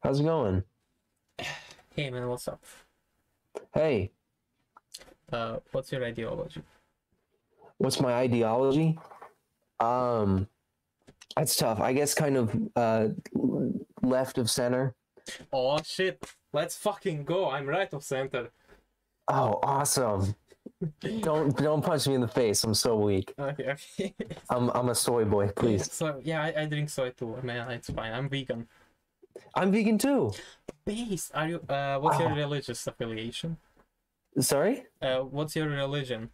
How's it going? Hey, man, what's up? Hey. What's your ideology? What's my ideology? That's tough. I guess kind of left of center. Oh, shit. Let's fucking go. I'm right of center. Oh, awesome. Don't punch me in the face. I'm so weak. Okay. I'm a soy boy, please. So, yeah, I drink soy too, man. It's fine. I'm vegan. I'm vegan too. Based. Are you? What's your religious affiliation? Sorry. What's your religion?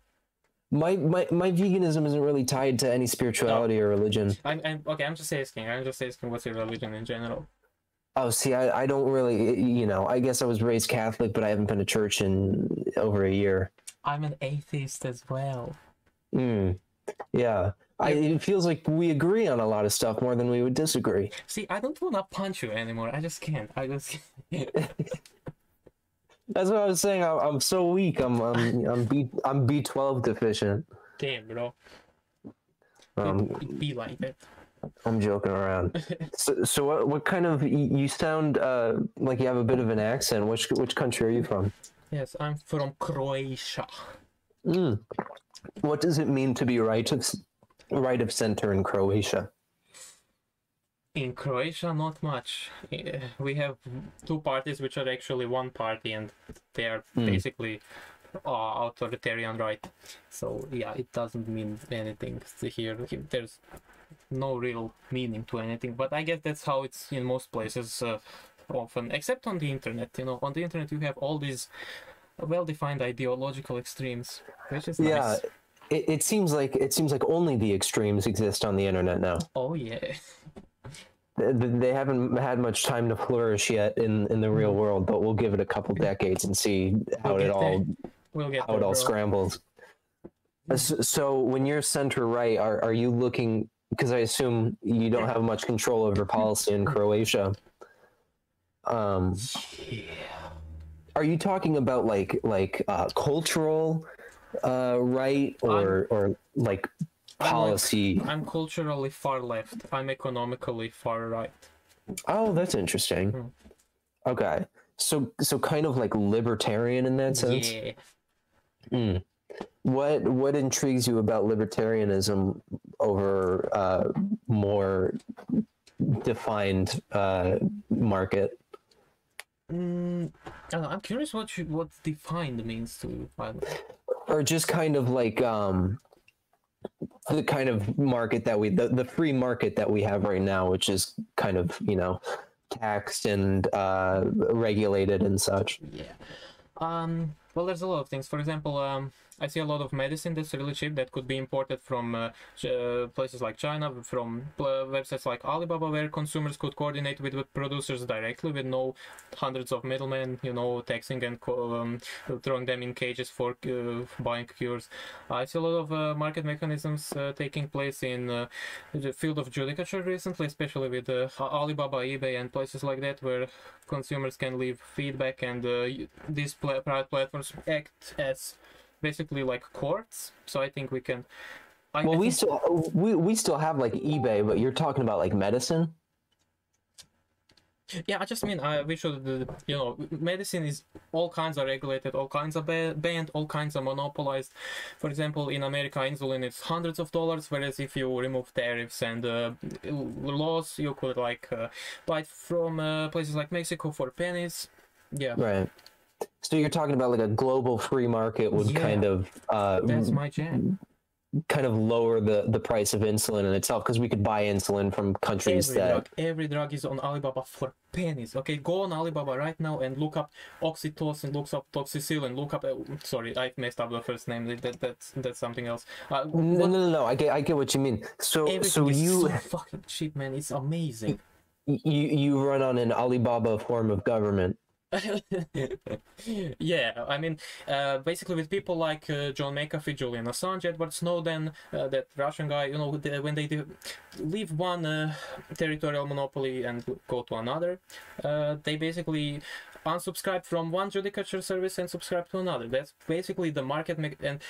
My veganism isn't really tied to any spirituality or religion. Okay. I'm just asking. What's your religion in general? Oh, see, I don't really, you know, I guess I was raised Catholic, but I haven't been to church in over a year. I'm an atheist as well. Yeah. It feels like we agree on a lot of stuff more than we would disagree. See, I don't want to punch you anymore. I just can't. That's what I was saying. I'm so weak. I'm B12 deficient. Damn, bro. It'd be like that. I'm joking around. So what kind of, you sound like you have a bit of an accent. Which country are you from? Yes, I'm from Croatia. What does it mean to be right of center in Croatia? In Croatia, not much. We have two parties which are actually one party, and they are basically authoritarian right. So yeah, it doesn't mean anything here. There's no real meaning to anything, but I guess that's how it's in most places, often, except on the internet. You know, on the internet you have all these well-defined ideological extremes, which is nice. It seems like only the extremes exist on the internet now. Oh yeah. They haven't had much time to flourish yet in the real world, but we'll give it a couple decades and see how it all scrambles. So when you're center right, are you looking? Because I assume you don't have much control over policy in Croatia. Are you talking about like cultural right or like policy? I'm culturally far left. I'm economically far right. Oh, that's interesting. Okay, so kind of like libertarian in that sense. Yeah. What intrigues you about libertarianism over more defined market? I don't know, I'm curious what defined means to you, or just kind of like the kind of market that the free market that we have right now, which is kind of, you know, taxed and regulated and such. Yeah. Well, there's a lot of things. For example, I see a lot of medicine that's really cheap that could be imported from places like China, from websites like Alibaba, where consumers could coordinate with producers directly with no hundreds of middlemen, you know, taxing and throwing them in cages for buying cures. I see a lot of market mechanisms taking place in the field of judicature recently, especially with Alibaba, eBay, and places like that, where consumers can leave feedback, and these private platforms act as basically like courts. So I think we can. We still have like eBay, but you're talking about like medicine. Yeah, I just mean we should, you know, medicine is all kinds are regulated, all kinds are banned, all kinds are monopolized. For example, in America, insulin is hundreds of dollars, whereas if you remove tariffs and laws, you could like buy it from places like Mexico for pennies. Yeah. Right. So you're talking about like a global free market would kind of that's my jam. Kind of lower the price of insulin in itself, because we could buy insulin from countries every drug is on Alibaba for pennies. Okay, go on Alibaba right now and look up oxytocin, look up toxicillin, look up. Sorry, I messed up the first name. That's something else. No. I get what you mean. So you is so fucking cheap, man. It's amazing. You run on an Alibaba form of government. Yeah, I mean, basically with people like John McAfee, Julian Assange, Edward Snowden, that Russian guy, you know, when they leave one territorial monopoly and go to another, they basically unsubscribe from one judicature service and subscribe to another. That's basically the market, and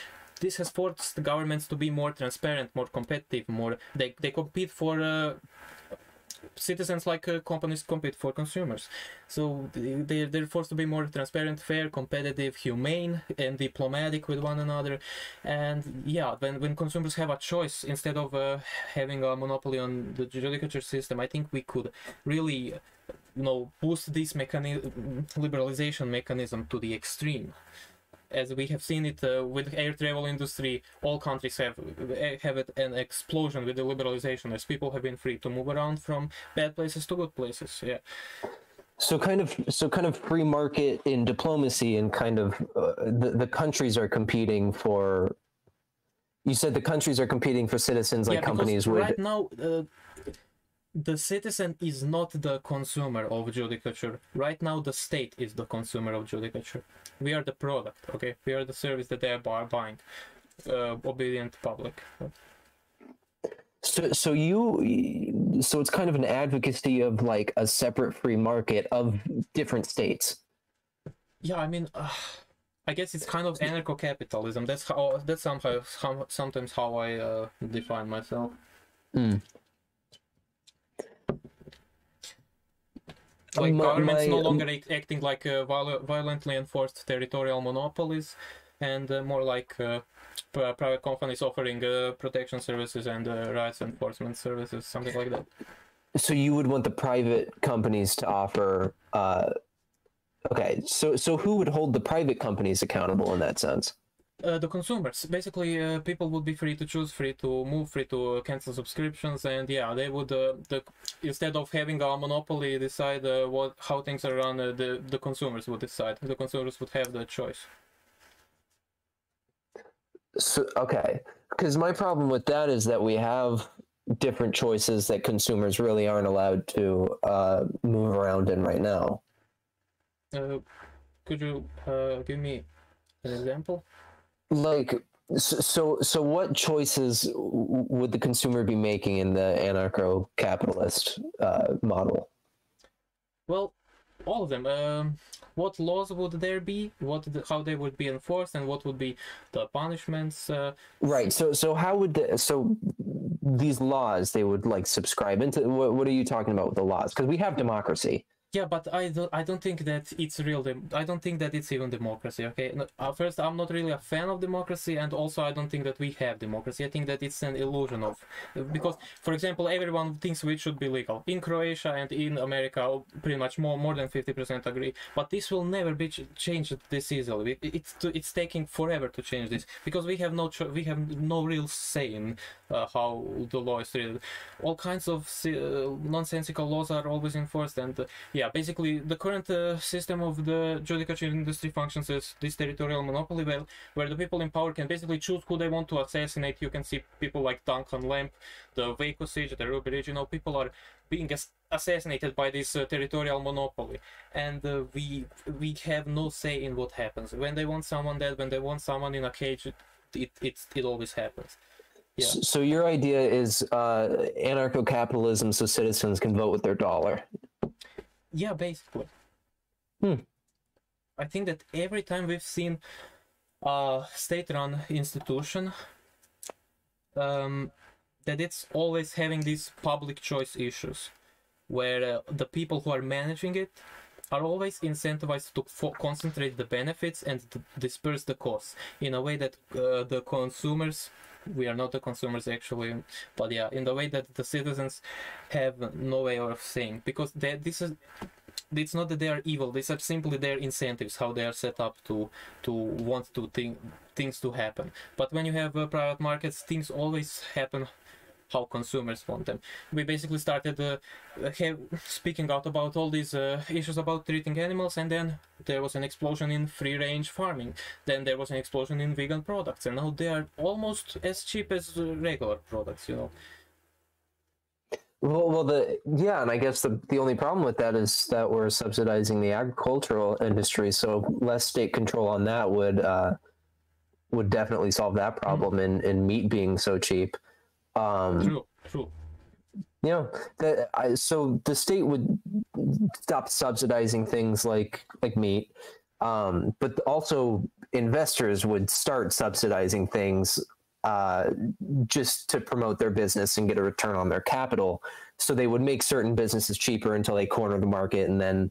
this has forced the governments to be more transparent, more competitive, more they compete for citizens like companies compete for consumers. So they're forced to be more transparent, fair, competitive, humane, and diplomatic with one another. And yeah, when consumers have a choice instead of having a monopoly on the judicature system, I think we could really, you know, boost this liberalization mechanism to the extreme. As we have seen it with air travel industry, all countries have an explosion with the liberalization, as people have been free to move around from bad places to good places. Yeah. So kind of free market in diplomacy, and kind of the countries are competing for. You said the countries are competing for citizens, like companies would. Right now, the citizen is not the consumer of judicature. Right now, the state is the consumer of judicature. We are the product, okay? We are the service that they are buying, obedient public. So it's kind of an advocacy of like a separate free market of different states. Yeah, I mean, I guess it's kind of anarcho-capitalism. That's sometimes how I define myself. Mm. Like governments no longer acting like violently enforced territorial monopolies, and more like private companies offering protection services and rights enforcement services, something like that. So you would want the private companies to offer... okay, so who would hold the private companies accountable in that sense? The consumers. Basically, people would be free to choose, free to move, free to cancel subscriptions, and yeah, they would, instead of having a monopoly decide how things are run, the consumers would decide. The consumers would have the choice. So, okay, because my problem with that is that we have different choices that consumers really aren't allowed to move around in right now. Could you give me an example? Like, so what choices would the consumer be making in the anarcho-capitalist model? Well, all of them. What laws would there be? How they would be enforced, and what would be the punishments? Right. So how would these laws, they would like subscribe into? What are you talking about with the laws? Because we have democracy. Yeah, but I don't think that it's real. I don't think that it's even democracy, okay? First, I'm not really a fan of democracy, and also I don't think that we have democracy. I think that it's an illusion of... Because, for example, everyone thinks we should be legal. In Croatia and in America, pretty much more than 50% agree. But this will never be changed this easily. It's taking forever to change this, because we have no real say in how the law is treated. All kinds of nonsensical laws are always enforced, and... Yeah, basically, the current system of the judicature industry functions as this territorial monopoly where the people in power can basically choose who they want to assassinate. You can see people like Duncan Lamp, the Waco siege, the Ruby Ridge, you know, people are being assassinated by this territorial monopoly. And we have no say in what happens. When they want someone dead, when they want someone in a cage, it always happens. Yeah. So your idea is anarcho-capitalism so citizens can vote with their dollar. Yeah, basically. Hmm. I think that every time we've seen a state-run institution, that it's always having these public choice issues, where the people who are managing it are always incentivized to concentrate the benefits and disperse the costs in a way that the consumers... We are not the consumers, actually, but yeah, in the way that the citizens have no way of saying, because it's not that they are evil. These are simply their incentives, how they are set up to want to things to happen. But when you have private markets, things always happen how consumers want them. We basically started speaking out about all these issues about treating animals, and then there was an explosion in free-range farming. Then there was an explosion in vegan products, and now they are almost as cheap as regular products, you know. Well, and I guess the only problem with that is that we're subsidizing the agricultural industry, so less state control on that would definitely solve that problem in meat being so cheap. True. Yeah, so the state would stop subsidizing things like meat, but also investors would start subsidizing things just to promote their business and get a return on their capital. So they would make certain businesses cheaper until they corner the market, and then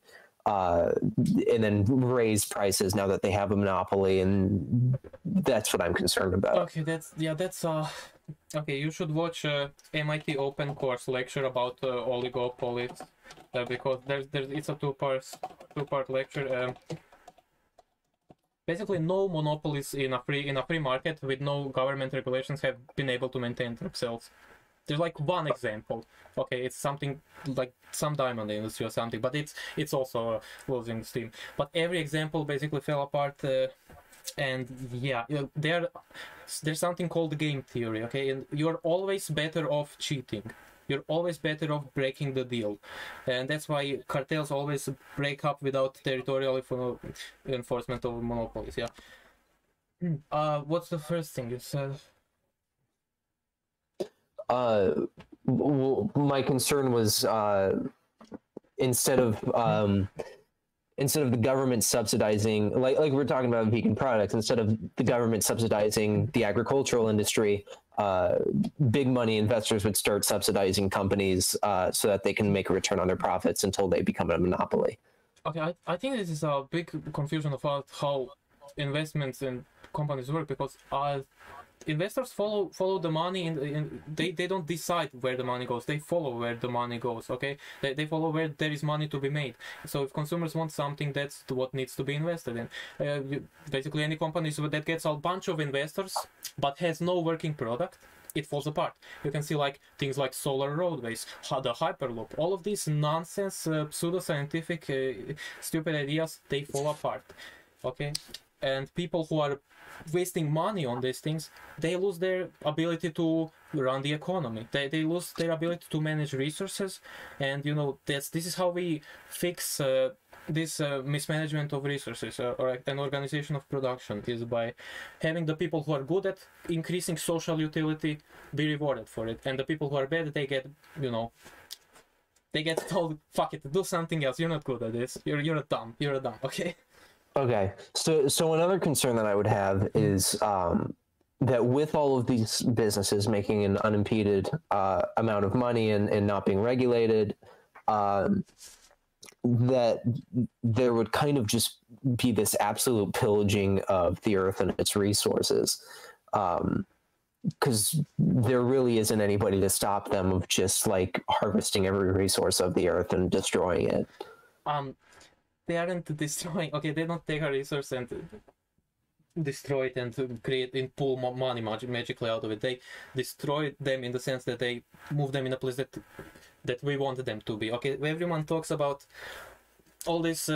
raise prices now that they have a monopoly. And that's what I'm concerned about. Okay, that's, yeah, that's, okay, you should watch MIT OpenCourse lecture about oligopolies, because there's it's a two-part lecture. Basically, no monopolies in a free market with no government regulations have been able to maintain themselves. There's like one example. Okay, it's something like some diamond industry or something, but it's also losing steam. But every example basically fell apart. And yeah, there's something called game theory. Okay, and you're always better off cheating. You're always better off breaking the deal, and that's why cartels always break up without territorial enforcement of monopolies. Yeah. What's the first thing you said? Well, my concern was instead of the government subsidizing, like we were talking about vegan products, instead of the government subsidizing the agricultural industry, big money investors would start subsidizing companies so that they can make a return on their profits until they become a monopoly. Okay, I think this is a big confusion about how investments in companies work, because investors follow the money, and they don't decide where the money goes. They follow where the money goes. Okay, they follow where there is money to be made. So if consumers want something, that's what needs to be invested in. Basically, any company that gets a bunch of investors but has no working product, it falls apart. You can see like things like solar roadways, the hyperloop, all of these nonsense, pseudo-scientific, stupid ideas. They fall apart. Okay, and people who are wasting money on these things, they lose their ability to run the economy. They lose their ability to manage resources, and you know, this is how we fix this mismanagement of resources or an organization of production, is by having the people who are good at increasing social utility be rewarded for it, and the people who are bad, they get, you know, they get told, fuck it, do something else. You're not good at this. You're a dumb. Okay. Okay, so another concern that I would have is that with all of these businesses making an unimpeded amount of money and not being regulated, that there would kind of just be this absolute pillaging of the earth and its resources, because there really isn't anybody to stop them of just like harvesting every resource of the earth and destroying it. They aren't destroying. Okay, they don't take a resource and destroy it and create and pull money magically out of it. They destroy them in the sense that they move them in a place that we want them to be. Okay, everyone talks about all this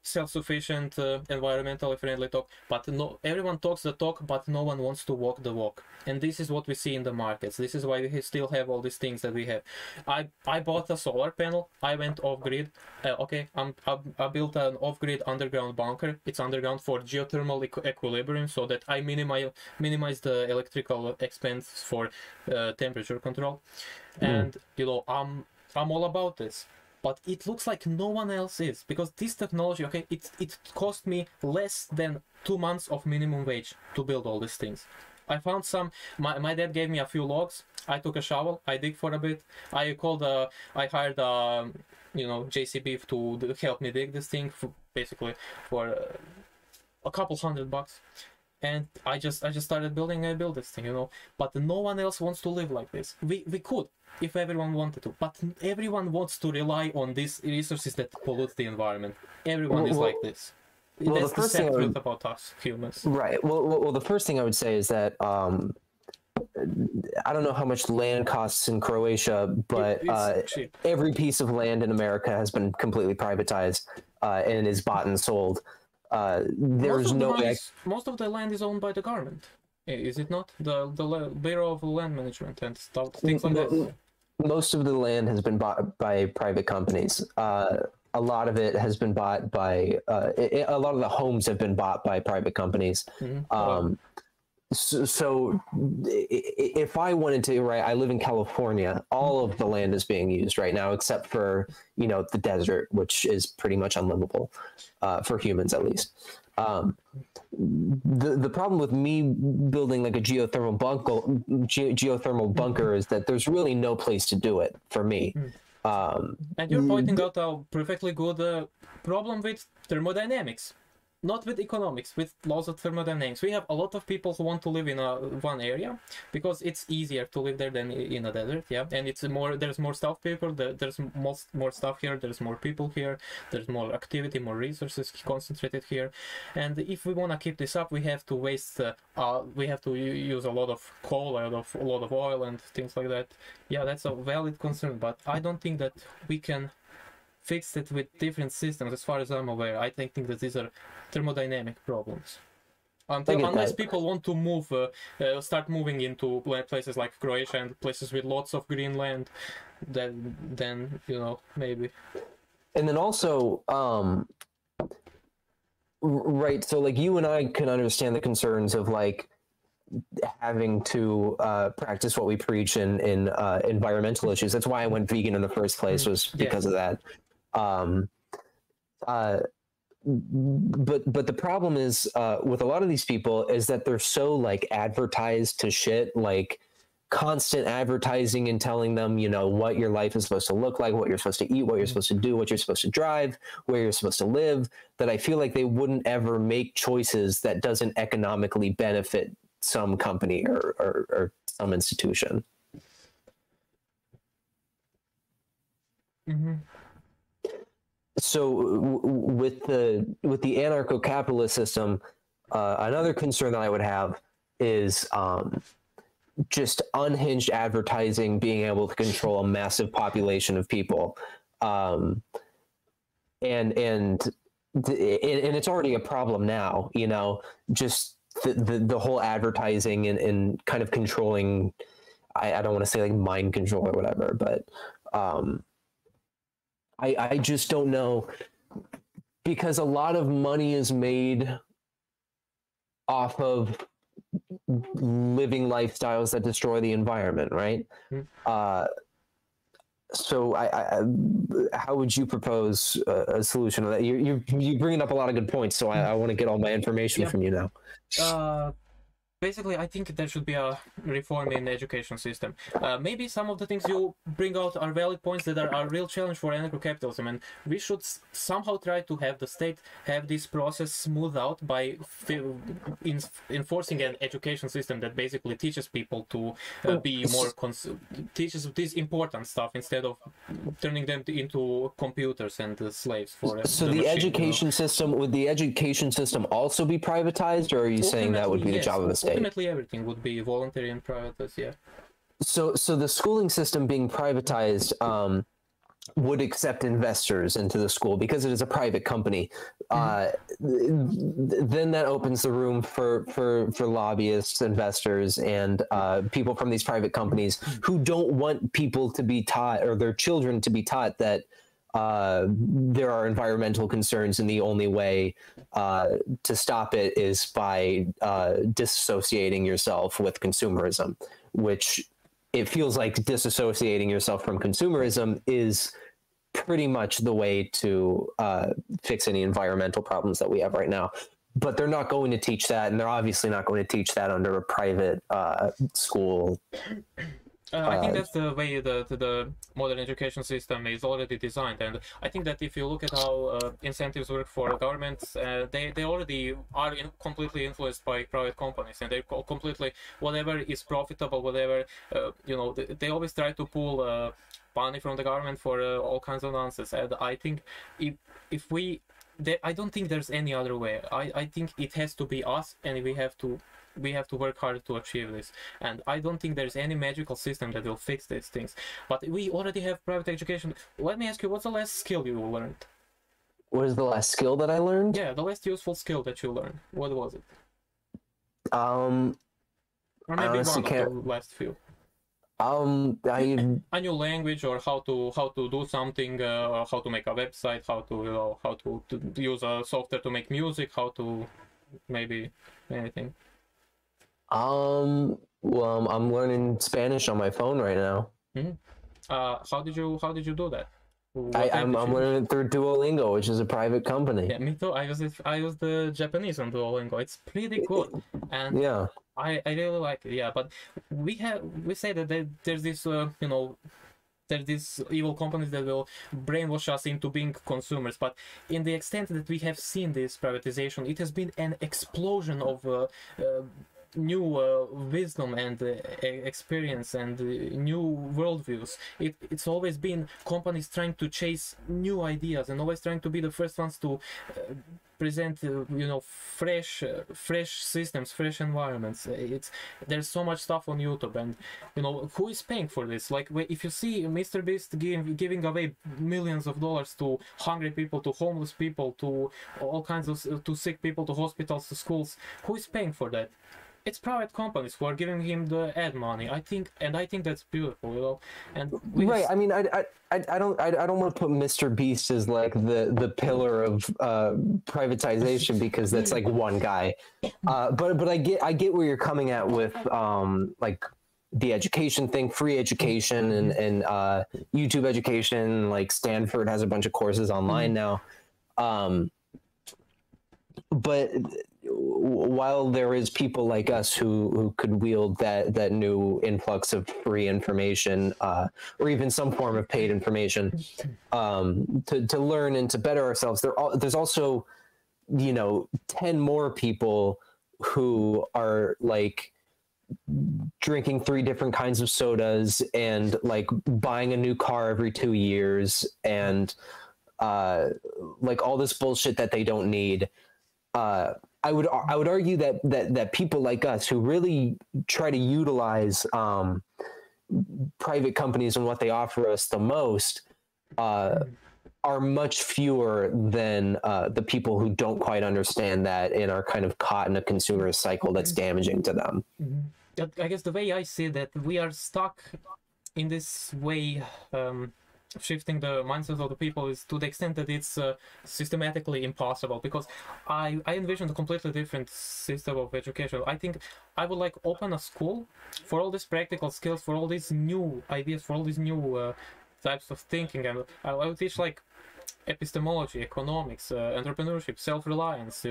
self-sufficient, environmentally friendly talk, but no, everyone talks the talk, but no one wants to walk the walk. And this is what we see in the markets. This is why we still have all these things that we have. I bought a solar panel. I went off grid. Okay, I built an off grid underground bunker. It's underground for geothermal equilibrium, so that I minimize the electrical expense for temperature control. And you know, I'm all about this. But it looks like no one else is, because this technology, okay, it cost me less than 2 months of minimum wage to build all these things. I found some. My dad gave me a few logs. I took a shovel. I dig for a bit. I hired a, you know, JCB to help me dig this thing, for a couple $100 bucks. And I just started building, and I built this thing, you know. But no one else wants to live like this. We could, if everyone wanted to, but everyone wants to rely on these resources that pollute the environment. Everyone is like this. Well, that's the sad truth about us humans. Right. Well, the first thing I would say is that I don't know how much land costs in Croatia, but every piece of land in America has been completely privatized and is bought and sold. There's no way. Most of the land is owned by the government, is it not? The Bureau of Land Management and stuff, things like that. Most of the land has been bought by private companies. A lot of it has been bought by a lot of the homes have been bought by private companies. Mm-hmm. So if I wanted to, right, I live in California. All of the land is being used right now, except for, you know, the desert, which is pretty much unlivable for humans, at least. The problem with me building like a geothermal bunker is that there's really no place to do it for me. And you're pointing out a perfectly good problem with thermodynamics, not with economics, with laws of thermodynamics. We have a lot of people who want to live in one area because it's easier to live there than in a desert, yeah. And it's more, there's more stuff people, there's more stuff here, there's more people here, there's more activity, more resources concentrated here. And if we want to keep this up, we have to waste, we have to use a lot of coal, a lot of oil and things like that. Yeah, that's a valid concern, but I don't think that we can fixed it with different systems, as far as I'm aware. I think that these are thermodynamic problems. Unless people want to move, start moving into places like Croatia and places with lots of green land, then you know, maybe. And then also, right? So like you and I can understand the concerns of like having to practice what we preach in environmental issues. That's why I went vegan in the first place, was because of that. But the problem is with a lot of these people is that they're so like advertised to shit, like constant advertising and telling them, you know, what your life is supposed to look like, what you're supposed to eat, what you're supposed to do, what you're supposed to drive, where you're supposed to live, that I feel like they wouldn't ever make choices that doesn't economically benefit some company or some institution. Mm-hmm. So with the anarcho-capitalist system, another concern that I would have is just unhinged advertising being able to control a massive population of people. And it's already a problem now, you know, just the whole advertising and kind of controlling, I don't want to say like mind control or whatever, but I just don't know, because a lot of money is made off of living lifestyles that destroy the environment, right? Mm-hmm. So how would you propose a solution to that? You're bringing up a lot of good points, so I want to get all my information from you now. Basically, I think there should be a reform in the education system. Maybe some of the things you bring out are valid points that are a real challenge for anarcho-capitalism, and we should somehow try to have the state have this process smoothed out by enforcing an education system that basically teaches people to be more teaches this important stuff instead of turning them into computers and slaves for so the education system. Would the education system also be privatized, or are you saying that would be the job of the state? Ultimately, everything would be voluntary and privatized, yeah. So the schooling system being privatized would accept investors into the school because it is a private company. Then that opens the room for lobbyists, investors, and people from these private companies who don't want people to be taught, or their children to be taught, that there are environmental concerns, and the only way to stop it is by disassociating yourself with consumerism, which it feels like disassociating yourself from consumerism is pretty much the way to fix any environmental problems that we have right now. But they're not going to teach that, and they're obviously not going to teach that under a private school. I think that's the way that the modern education system is already designed, and I think that if you look at how incentives work for governments, they already are completely influenced by private companies, and they completely, whatever is profitable, whatever, you know, they always try to pull money from the government for all kinds of nonsense. And I think if we, I don't think there's any other way. I think it has to be us, and we have to work hard to achieve this, and I don't think there's any magical system that will fix these things. But we already have private education. Let me ask you, what's the last skill you learned? What is the last skill that I learned? Yeah, the last useful skill that you learned. What was it? Or maybe I honestly can't... the last few. A new language, or how to do something, or how to make a website, how to use a software to make music, how to maybe anything. Well, I'm learning Spanish on my phone right now. How did you do that? I'm learning it through Duolingo, which is a private company. Yeah, me too. I use the Japanese on Duolingo. It's pretty good. And yeah, I really like it. Yeah, but we say that there's this there's these evil companies that will brainwash us into being consumers. But in the extent that we have seen this privatization, it has been an explosion of new wisdom and experience and new worldviews. It's always been companies trying to chase new ideas and always trying to be the first ones to present fresh systems, fresh environments. There's so much stuff on YouTube, and who is paying for this? Like, if you see Mr. Beast giving away millions of dollars to hungry people, to homeless people, to all kinds of to sick people, to hospitals, to schools, who is paying for that? It's private companies who are giving him the ad money, I think that's beautiful, And right, I mean, I don't want to put Mr. Beast as like the pillar of privatization, because that's like one guy. But I get where you're coming at with like the education thing, free education and YouTube education. Like Stanford has a bunch of courses online now, but while there is people like us who could wield that new influx of free information, or even some form of paid information, to learn and to better ourselves, there's also 10 more people who are like drinking 3 different kinds of sodas and like buying a new car every 2 years and like all this bullshit that they don't need. I would argue that people like us who really try to utilize private companies and what they offer us the most are much fewer than the people who don't quite understand that and are kind of caught in a consumerist cycle that's damaging to them. I guess the way I see that, we are stuck in this way, shifting the mindset of the people is to the extent that it's systematically impossible, because I envisioned a completely different system of education. I think I would like open a school for all these practical skills, for all these new ideas, for all these new types of thinking, and I would teach like epistemology, economics, entrepreneurship, self-reliance,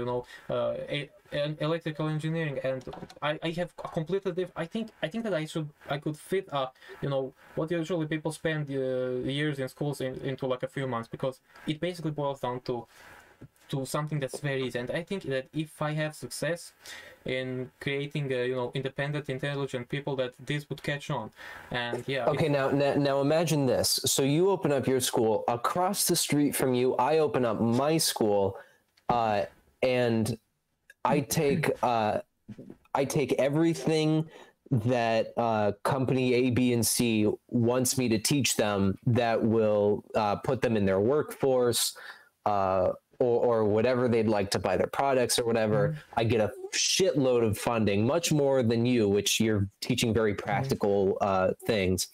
and electrical engineering, and I have a completely different. I think that I could fit what usually people spend years in schools into like a few months, because it basically boils down to something that's very easy. And I think that if I have success in creating independent, intelligent people, that this would catch on. And yeah, okay, now imagine this. So you open up your school, across the street from you I open up my school, and I take everything that company A, B, and C wants me to teach them that will put them in their workforce, or whatever they'd like to buy their products or whatever. I get a shitload of funding, much more than you, which you're teaching very practical things.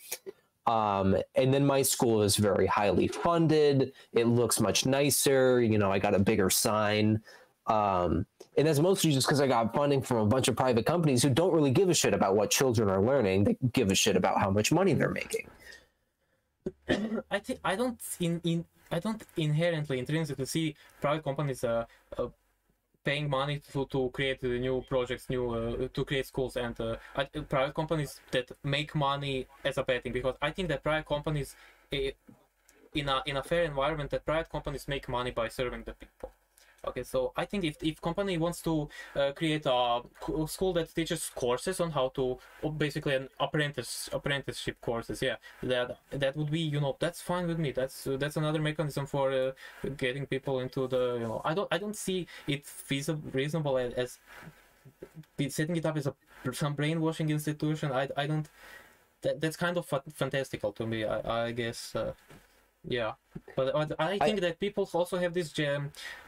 And then my school is very highly funded. It looks much nicer. I got a bigger sign. And that's mostly just because I got funding from a bunch of private companies who don't really give a shit about what children are learning. They give a shit about how much money they're making. I don't intrinsically see private companies paying money to create new projects, to create schools, and private companies that make money as a bad thing, because I think that private companies, in a fair environment, that private companies make money by serving the people. Okay, so I think if company wants to create a school that teaches courses on how to, basically an apprenticeship courses, yeah, that would be, that's fine with me. That's another mechanism for getting people into the, I don't see it feasible, reasonable as setting it up as some brainwashing institution. That's kind of fantastical to me, I guess. Yeah, but I think that people also have this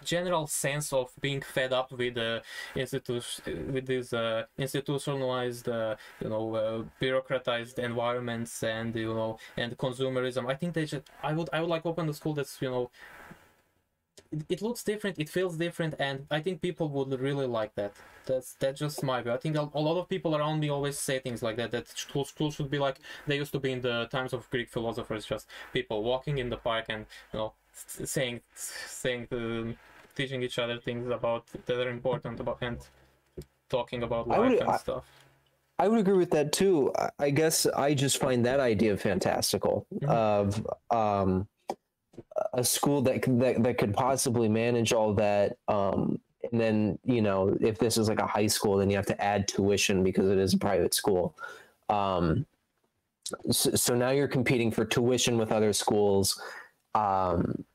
general sense of being fed up with these institutionalized, bureaucratized environments, and and consumerism. I think I would like open a school that's it looks different, it feels different, and I think people would really like that. That's just my view. I think a lot of people around me always say things like that, that schools should be like they used to be in the times of Greek philosophers, just people walking in the park and, you know, teaching each other things about that are important about and talking about life and stuff. I would agree with that too. I guess I just find that idea fantastical, of a school that could possibly manage all that. And then, you know, if this is like a high school, then you have to add tuition because it is a private school. So now you're competing for tuition with other schools, and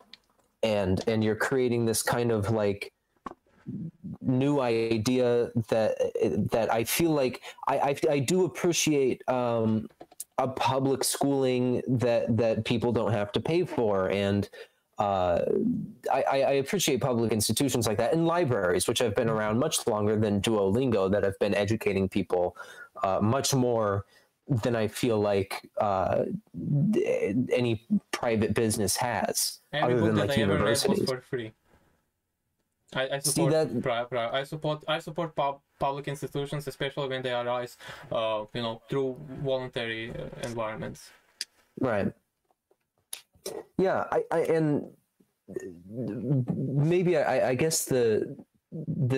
you're creating this kind of like new idea that I feel like I do appreciate a public schooling that people don't have to pay for, and I appreciate public institutions like that, and libraries, which have been around much longer than Duolingo, that have been educating people much more than I feel like any private business has, other than like universities. For free. I support public institutions, especially when they arise, you know, through voluntary environments. Right. Yeah, and maybe I guess the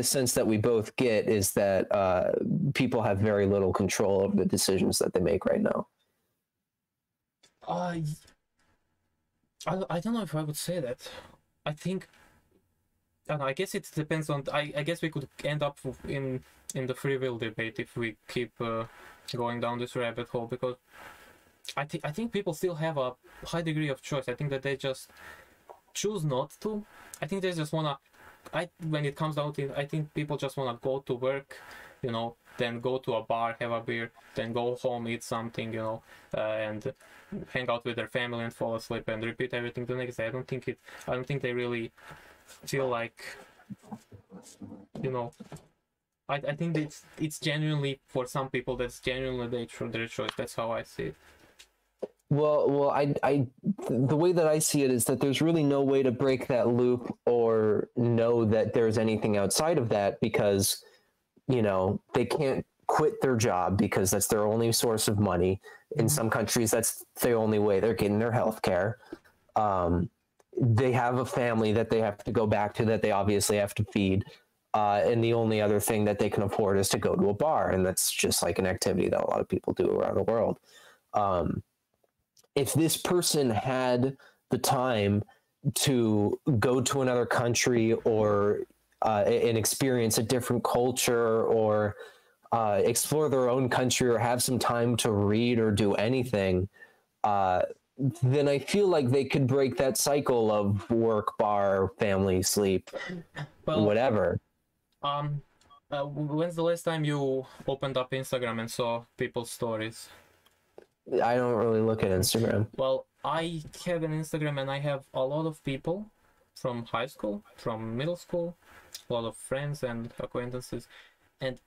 sense that we both get is that people have very little control over the decisions that they make right now. I don't know if I would say that. I think. And I guess it depends on. I guess we could end up in the free will debate if we keep going down this rabbit hole, because I think people still have a high degree of choice. I think that they just choose not to. I think they just wanna. When it comes down to it, I think people just wanna go to work, you know, then go to a bar, have a beer, then go home, eat something, you know, and hang out with their family and fall asleep and repeat everything the next day. I don't think they really feel like, you know, I think it's genuinely, for some people, that's genuinely their choice. That's how I see it. Well, the way that I see it is that there's really no way to break that loop or know that there's anything outside of that, because, you know, they can't quit their job because that's their only source of money. In some countries, that's the only way they're getting their health care. They have a family that they have to go back to, that they obviously have to feed. And the only other thing that they can afford is to go to a bar. And that's just like an activity that a lot of people do around the world. If this person had the time to go to another country or and experience a different culture, or explore their own country, or have some time to read or do anything, then I feel like they could break that cycle of work, bar, family, sleep, whatever. When's the last time you opened up Instagram and saw people's stories? I don't really look at Instagram. Well, I have an Instagram, and I have a lot of people from high school, from middle school, a lot of friends and acquaintances, and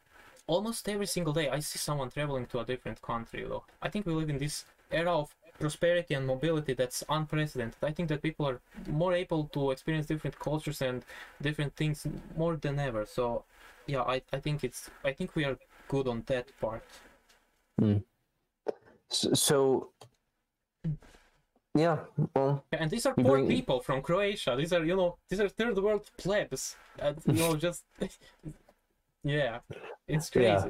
almost every single day I see someone traveling to a different country, though. I think we live in this era of prosperity and mobility that's unprecedented. I think that people are more able to experience different cultures and different things more than ever. So yeah, I think we are good on that part. So yeah, well, and these are poor people from Croatia. These are, you know, these are third world plebs, you know, just yeah, it's crazy. Yeah.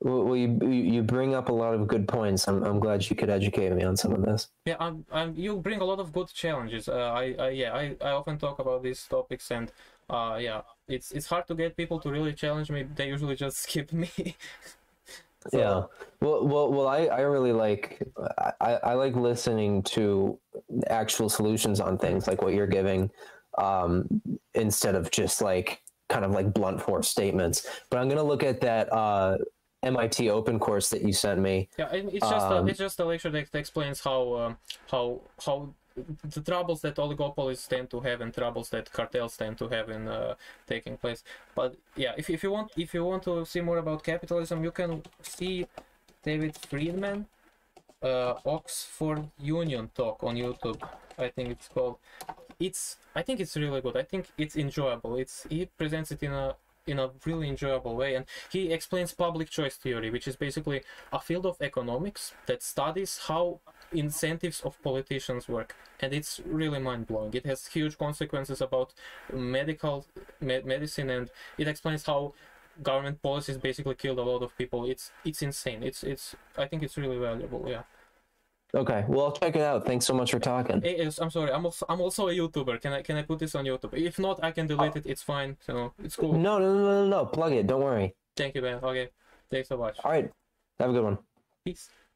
Well, you bring up a lot of good points. I'm glad you could educate me on some of this. Yeah, you bring a lot of good challenges. I often talk about these topics, and yeah, it's hard to get people to really challenge me. They usually just skip me. So. Yeah. Well, I really like I like listening to actual solutions on things like what you're giving, instead of just like kind of like blunt force statements. But I'm gonna look at that. MIT Open Course that you sent me. Yeah, it's just a lecture that explains how the troubles that oligopolies tend to have and troubles that cartels tend to have in taking place. But yeah, if you want to see more about capitalism, you can see David Friedman, Oxford Union talk on YouTube. I think it's called I think it's really good. I think it's enjoyable. He presents it in a really enjoyable way, and he explains public choice theory, which is basically a field of economics that studies how incentives of politicians work, and it's really mind-blowing. It has huge consequences about medicine, and it explains how government policies basically killed a lot of people. It's insane. I think it's really valuable. Yeah. Okay, well, I'll check it out. Thanks so much for talking. I'm sorry. I'm also a YouTuber. Can I put this on YouTube? If not, I can delete it. It's fine. So it's cool. No. Plug it. Don't worry. Thank you, man. Okay. Thanks so much. All right. Have a good one. Peace.